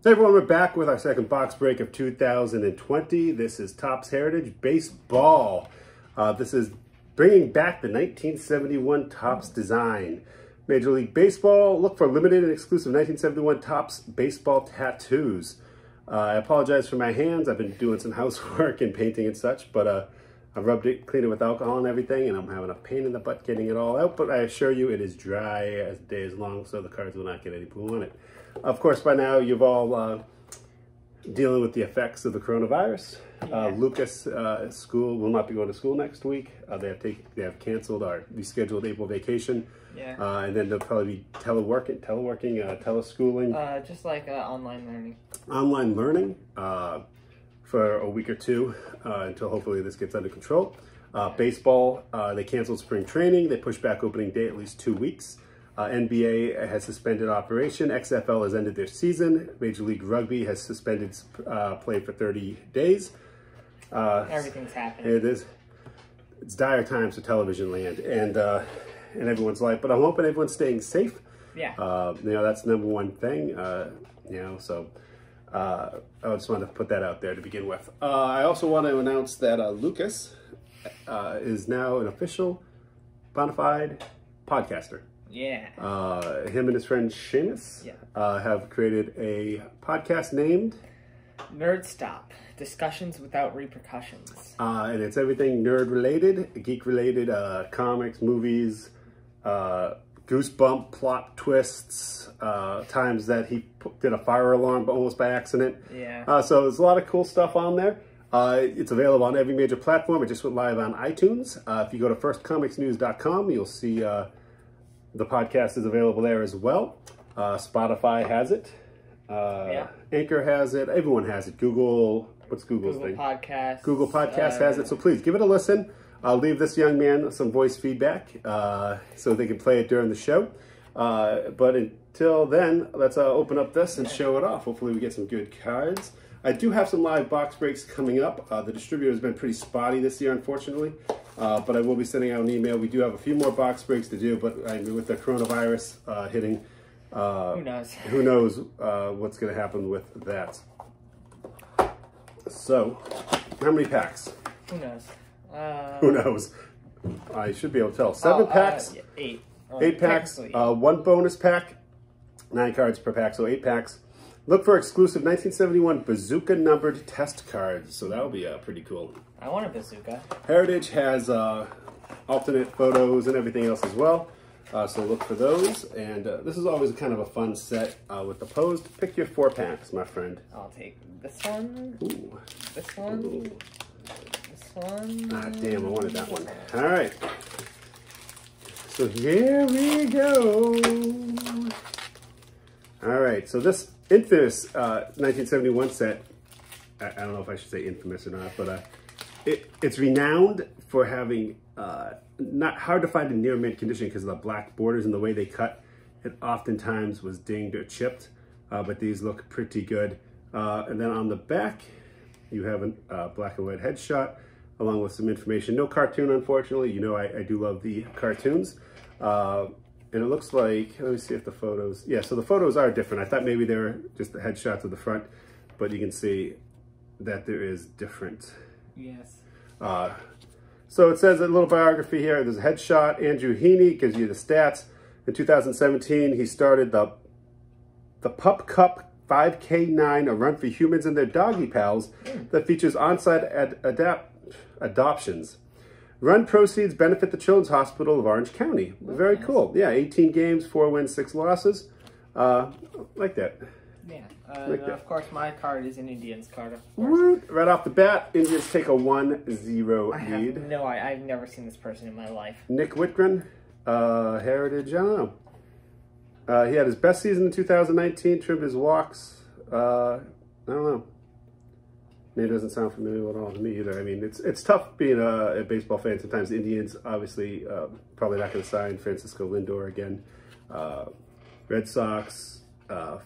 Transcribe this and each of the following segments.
So everyone, we're back with our second box break of 2020. This is Topps Heritage Baseball. This is bringing back the 1971 Topps design. Major League Baseball, look for limited and exclusive 1971 Topps baseball tattoos. I apologize for my hands. I've been doing some housework and painting and such, but I rubbed it, cleaned it with alcohol and everything, and I'm having a pain in the butt getting it all out, but I assure you it is dry as the day is long, so the cards will not get any blue on it. Of course, by now, you've all dealing with the effects of the coronavirus. Lucas school will not be going to school next week. They have canceled our rescheduled April vacation. Yeah. And then they'll probably be teleworking, teleschooling. Just like online learning. Online learning for a week or two until hopefully this gets under control. Baseball, they canceled spring training. They pushed back opening day at least 2 weeks. NBA has suspended operation. XFL has ended their season. Major League Rugby has suspended play for 30 days. Everything's happening. It is. It's dire times for television land and everyone's life. But I'm hoping everyone's staying safe. Yeah. You know, that's the number one thing. You know, so I just wanted to put that out there to begin with. I also want to announce that Lucas is now an official bona fide podcaster. Yeah. Him and his friend Seamus have created a podcast named Nerd Stop, Discussions Without Repercussions. And it's everything nerd related, geek related, comics, movies, goosebump plot twists, times that he did a fire alarm almost by accident. Yeah. So there's a lot of cool stuff on there. It's available on every major platform. It just went live on iTunes. If you go to firstcomicsnews.com, you'll see the podcast is available there as well. Spotify has it. Anchor has it. Everyone has it. Google, what's Google's Google thing? Podcast. Google Podcast has it. So please give it a listen. I'll leave this young man some voice feedback so they can play it during the show. But until then, let's open up this and show it off. Hopefully we get some good cards. I do have some live box breaks coming up. The distributor has been pretty spotty this year, unfortunately. But I will be sending out an email. We do have a few more box breaks to do, but with the coronavirus hitting, who knows what's going to happen with that. So, how many packs? Who knows? Who knows? I should be able to tell. Seven packs. Eight. Eight packs. One bonus pack. 9 cards per pack, so 8 packs. Look for exclusive 1971 bazooka numbered test cards. So that'll be pretty cool. I want a bazooka. Heritage has alternate photos and everything else as well. So look for those. And this is always kind of a fun set with the posed. Pick your 4 packs, my friend. I'll take this one. Ooh. This one. Ooh. This one. Ah, damn, I wanted that one. All right. So here we go. All right. So this infamous 1971 set, I don't know if I should say infamous or not, but it's renowned for having not hard to find in near mint condition because of the black borders and the way they cut. It oftentimes was dinged or chipped, but these look pretty good. And then on the back, you have a black and white headshot along with some information. No cartoon, unfortunately. You know I do love the cartoons. And it looks like, let me see if the photos, yeah, so the photos are different. I thought maybe they were just the headshots of the front, but you can see that there is different. Yes. So it says a little biography here. There's a headshot. Andrew Heaney gives you the stats. In 2017, he started the Pup Cup 5K9, a run for humans and their doggy pals that features on-site adoptions. Run proceeds benefit the Children's Hospital of Orange County. Very cool. Yeah, 18 games, 4 wins, 6 losses. Like that. Yeah. Like that. Of course, my card is an Indians card, of course. Right off the bat, Indians take a 1-0 lead. No, I've never seen this person in my life. Nick Whitgren, Heritage, I don't know. He had his best season in 2019, trimmed his walks. I don't know. It doesn't sound familiar at all to me either. I mean, it's tough being a baseball fan. Sometimes the Indians, obviously, probably not going to sign Francisco Lindor again. Red Sox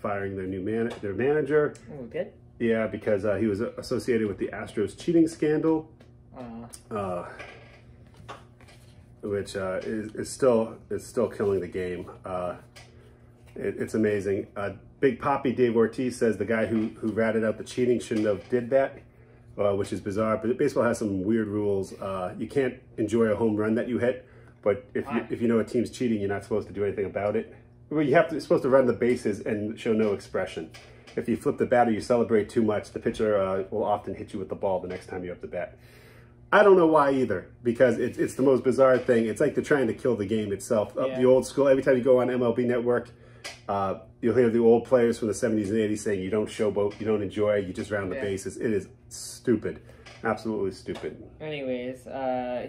firing their new their manager. Oh, good. Yeah, because he was associated with the Astros cheating scandal, which is still killing the game. It's amazing. Big Poppy Dave Ortiz says the guy who ratted out the cheating shouldn't have did that, which is bizarre. But baseball has some weird rules. You can't enjoy a home run that you hit, but if you know a team's cheating, you're not supposed to do anything about it. Well, you're supposed to run the bases and show no expression. If you flip the bat or you celebrate too much, the pitcher will often hit you with the ball the next time you up the bat. I don't know why either, because it's the most bizarre thing. It's like they're trying to kill the game itself. Yeah. The old school, every time you go on MLB Network, you'll hear the old players from the 70s and 80s saying, you don't showboat, you don't enjoy, you just round the bases. It is stupid. Absolutely stupid. Anyways,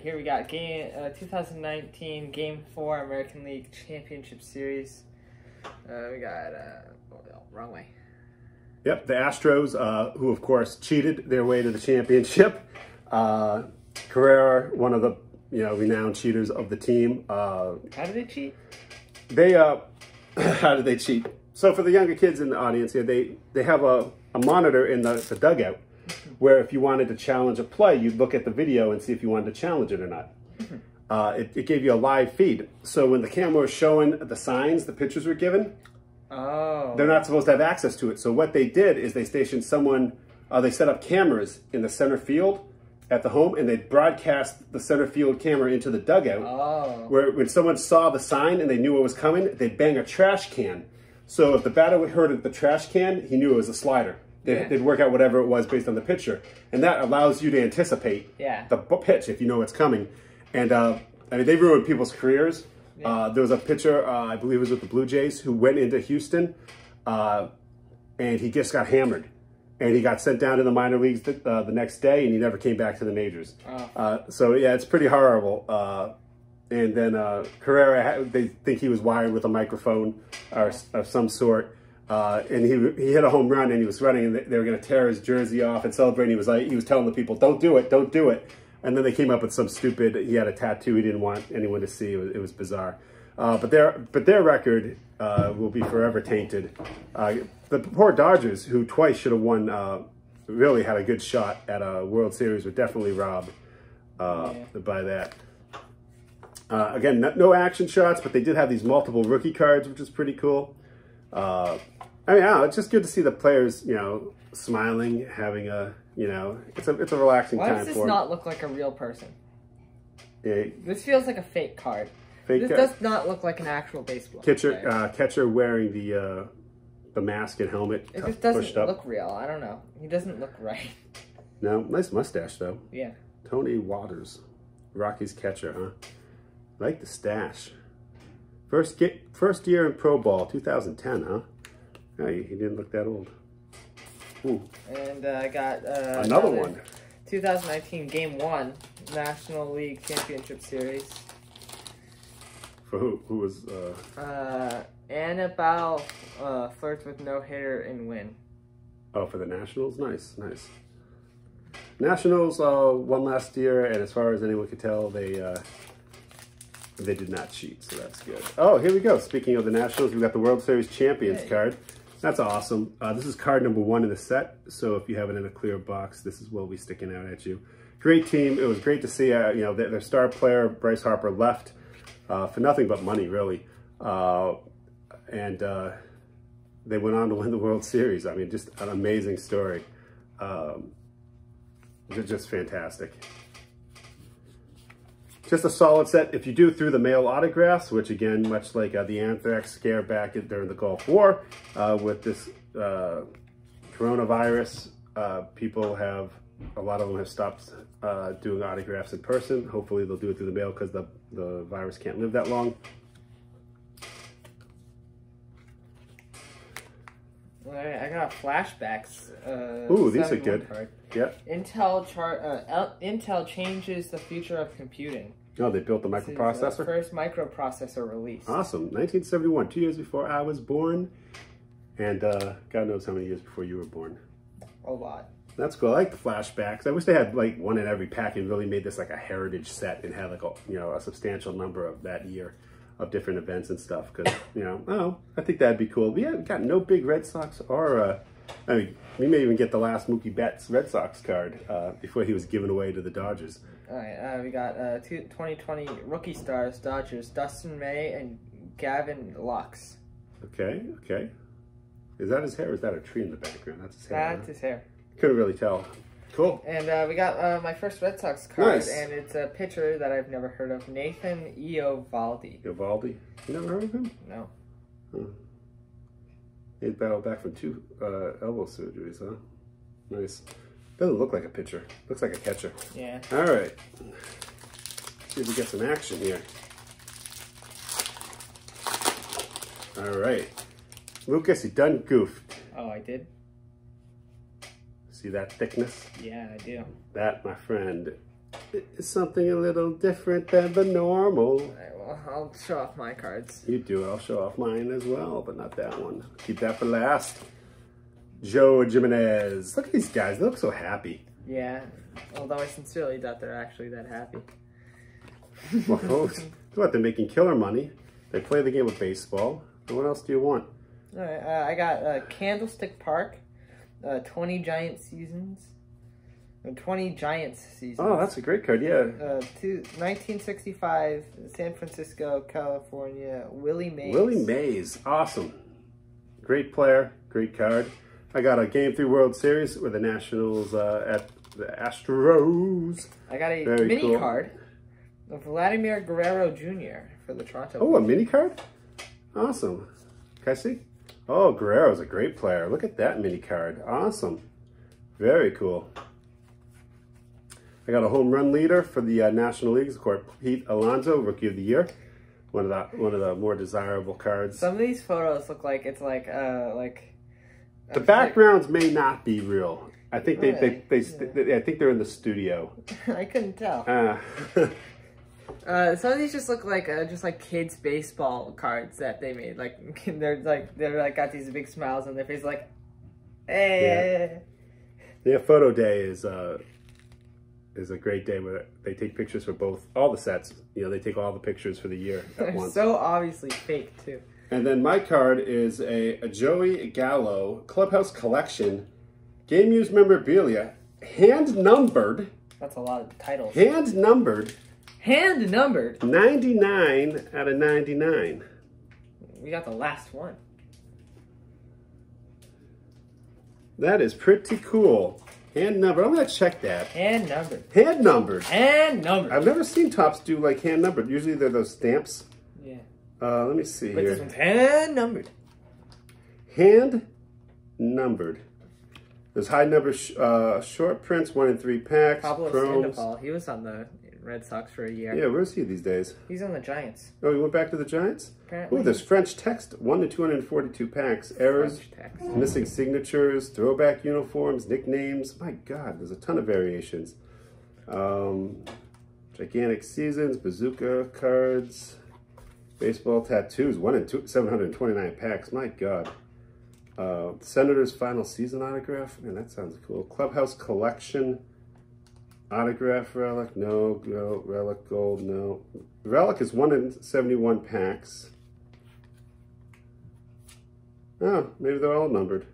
here we got game 2019 Game 4 American League Championship Series. We got... wrong way. Yep, the Astros, who of course cheated their way to the championship. Carrera, one of the renowned cheaters of the team. How did they cheat? They how did they cheat? So for the younger kids in the audience here, they have a monitor in the dugout where if you wanted to challenge a play, you'd look at the video and see if you wanted to challenge it or not. It gave you a live feed. So when the camera was showing the signs the pitchers were given, they're not supposed to have access to it. So what they did is they stationed someone, they set up cameras in the center field at the home, and they broadcast the center field camera into the dugout. Where when someone saw the sign and they knew it was coming, they'd bang a trash can. So if the batter heard the trash can, he knew it was a slider. They'd work out whatever it was based on the pitcher. And that allows you to anticipate the pitch if you know it's coming. And I mean, they ruined people's careers. There was a pitcher, I believe it was with the Blue Jays, who went into Houston, and he just got hammered. And he got sent down to the minor leagues the next day, and he never came back to the majors. So, yeah, it's pretty horrible. And then Carrera, they think he was wired with a microphone of some sort. And he hit a home run, and he was running, and they were going to tear his jersey off and celebrate. And he was telling the people, don't do it, don't do it. And then they came up with some stupid, he had a tattoo he didn't want anyone to see. It was bizarre. But their record will be forever tainted. The poor Dodgers, who twice should have won, really had a good shot at a World Series, were definitely robbed by that. Again, no action shots, but they did have these multiple rookie cards, which is pretty cool. I mean, I don't know, it's just good to see the players, smiling, having a... it's a relaxing time for him. Why does this not look like a real person? Yeah. This feels like a fake card. This does not look like an actual baseball player. Catcher wearing the mask and helmet. It just doesn't look real. I don't know. He doesn't look right. No, nice mustache though. Yeah. Tony Waters, Rockies catcher, huh? I like the stash. First year in pro ball, 2010, huh? No, he didn't look that old. Ooh. And I got another one. 2019 Game 1 National League Championship Series. For who? Who was? Annabelle flirts with no hitter and win. Oh, for the Nationals, nice. Nationals won last year, and as far as anyone could tell, they did not cheat, so that's good. Oh, here we go. Speaking of the Nationals, we got the World Series Champions card. That's awesome. This is card number 1 in the set, so if you have it in a clear box, this is what will be sticking out at you. Great team. It was great to see their star player, Bryce Harper, left for nothing but money, really. And they went on to win the World Series. I mean, just an amazing story. Just fantastic. Just a solid set. If you do through the mail autographs, which again, much like the anthrax scare back during the Gulf War, with this coronavirus, a lot of them have stopped doing autographs in person. Hopefully they'll do it through the mail because the virus can't live that long. All right, I got flashbacks. Ooh, these are good. Yep. Intel changes the future of computing. Oh, they built the microprocessor? This is the first microprocessor released. Awesome. 1971, 2 years before I was born. And God knows how many years before you were born. A lot. That's cool. I like the flashbacks. I wish they had like one in every pack and really made this like a heritage set and had like a substantial number of that year of different events and stuff. Because, I think that'd be cool. But yeah, we've got no big Red Sox or... I mean, we may even get the last Mookie Betts Red Sox card before he was given away to the Dodgers. All right, we got 2020 Rookie Stars, Dodgers, Dustin May and Gavin Lux. Okay. Is that his hair or is that a tree in the background? That's his hair. That's his hair. Couldn't really tell. Cool. And we got my first Red Sox card, nice. And it's a pitcher that I've never heard of, Nathan Eovaldi. Eovaldi? You never heard of him? No. Huh. He battled back from two elbow surgeries, huh? Nice. Doesn't look like a pitcher. Looks like a catcher. Yeah. All right. Let's see if we get some action here. All right. Lucas, you done goofed. Oh, I did? See that thickness? Yeah, I do. That, my friend, is something a little different than the normal. All right, well, I'll show off my cards. You do. I'll show off mine as well, but not that one. Keep that for last. Joe Jimenez. Look at these guys. They look so happy. Yeah, although I sincerely doubt they're actually that happy. Well, folks, what, they're making killer money. They play the game of baseball. And what else do you want? All right, I got Candlestick Park. 20 Giants seasons. Oh, that's a great card, yeah. 1965, San Francisco, California, Willie Mays. Willie Mays, awesome. Great player, great card. I got a Game 3 World Series with the Nationals at the Astros. I got a mini card of Vladimir Guerrero Jr. for the Toronto. Oh, a mini card? Awesome. Can I see? Oh, Guerrero's a great player. Look at that mini card. Awesome. Very cool. I got a home run leader for the National Leagues, of course, Pete Alonso, Rookie of the Year. One of the more desirable cards. Some of these photos look like it's like the backgrounds may not be real. I think really? they I think they're in the studio. I couldn't tell. Some of these just look like just like kids baseball cards that they made. Like they're got these big smiles on their face. Like, hey. Yeah, photo day is a great day where they take pictures for all the sets. You know, they take all the pictures for the year at once. So obviously fake too. And then my card is a Joey Gallo Clubhouse Collection game used memorabilia, hand numbered. That's a lot of titles. Hand numbered. Hand numbered. 99 out of 99. We got the last one. That is pretty cool. Hand numbered. I'm going to check that. Hand numbered. Hand numbered. Hand numbered. I've never seen Topps do like hand numbered. Usually they're those stamps. Yeah. Let me see here. This one's hand numbered. Hand numbered. There's high number short prints, 1 in 3 packs. Pablo Sandoval. He was on the Red Sox for a year. Yeah, where's he these days? He's on the Giants. Oh, he went back to the Giants? Apparently. Ooh, there's French text, 1 to 242 packs, errors, missing signatures, throwback uniforms, nicknames. My God, there's a ton of variations. Gigantic seasons, bazooka cards, baseball tattoos, 729 packs. My God. Senator's final season autograph. Man, that sounds cool. Clubhouse collection. Autograph relic, no, relic gold, no. Relic is 1 in 71 packs. Oh, maybe they're all numbered.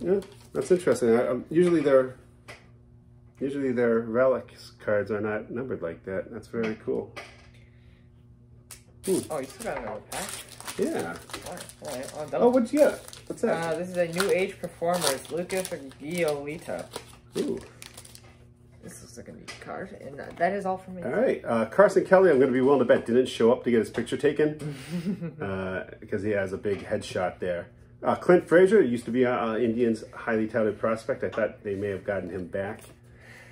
Yeah, that's interesting. Usually their relics cards are not numbered like that. That's very cool. Ooh. Oh, you still got another pack? Yeah. All right. Oh, what'd you get? What's that? This is a new age performer. It's Lucas and Giolito. Ooh. This looks like a neat card, and that is all for me. All right, Carson Kelly, I'm going to be willing to bet, didn't show up to get his picture taken because he has a big headshot there. Clint Frazier used to be Indians' highly touted prospect. I thought they may have gotten him back.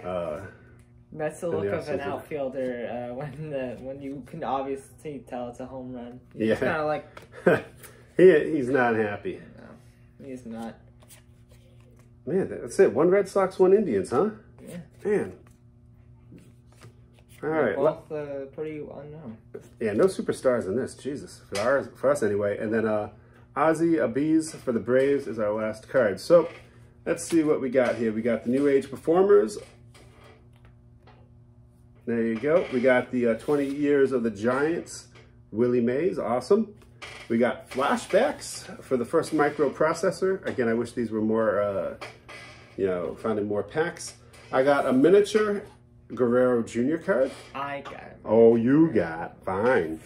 That's the look of an outfielder when you can obviously tell it's a home run. Yeah. It's kind of like... he's not happy. No, he's not. Man, that's it. 1 Red Sox, 1 Indians, huh? Yeah. Man. All right. Both pretty unknown. Yeah, no superstars in this. Jesus. For us, anyway. And then Ozzie Albies for the Braves is our last card. So let's see what we got here. We got the New Age Performers. There you go. We got the 20 Years of the Giants. Willie Mays. Awesome. We got flashbacks for the first microprocessor. Again, I wish these were more, found in more packs. I got a miniature Guerrero Jr. card? I got him. Oh, you got. Fine.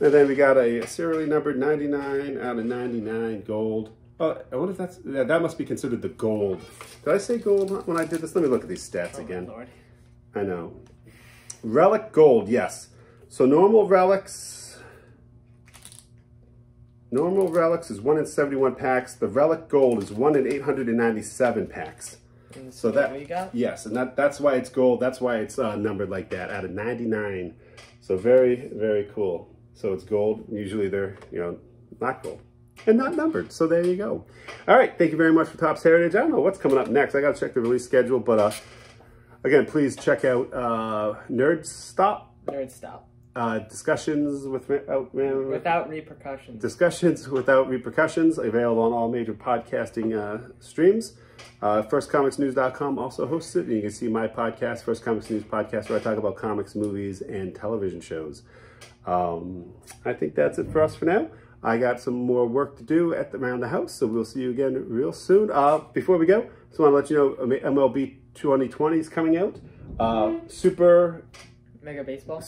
And then we got a serially numbered 99 out of 99 gold. Oh, I wonder if that's... Yeah, that must be considered the gold. Did I say gold when I did this? Let me look at these stats again. Lord. I know. Relic gold, yes. So normal relics is 1 in 71 packs. The relic gold is 1 in 897 packs. So that, yes, and that's why it's gold. That's why it's numbered like that out of 99. So very, very cool. So it's gold. Usually they're, you know, not gold and not numbered. So there you go. All right. Thank you very much for Topps Heritage. I don't know what's coming up next. I got to check the release schedule, but again, please check out Nerd Stop. Nerd Stop. Discussions without repercussions. Discussions without repercussions, available on all major podcasting streams. FirstComicsNews.com also hosts it, and you can see my podcast, First Comics News Podcast, where I talk about comics, movies, and television shows. I think that's it for us for now. I got some more work to do around the house, so we'll see you again real soon. Before we go, just want to let you know MLB 2020 is coming out. Super Mega Baseball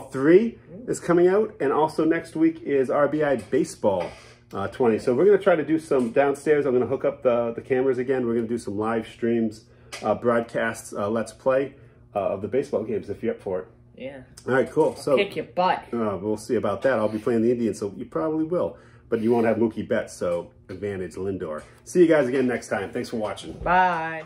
3 is coming out, and also next week is RBI Baseball 20. So we're going to try to do some downstairs. I'm going to hook up the cameras again. We're going to do some live streams, broadcasts, Let's Play of the baseball games if you're up for it. Yeah. All right, cool. So kick your butt. We'll see about that. I'll be playing the Indians, so you probably will. But you won't have Mookie Betts, so advantage Lindor. See you guys again next time. Thanks for watching. Bye.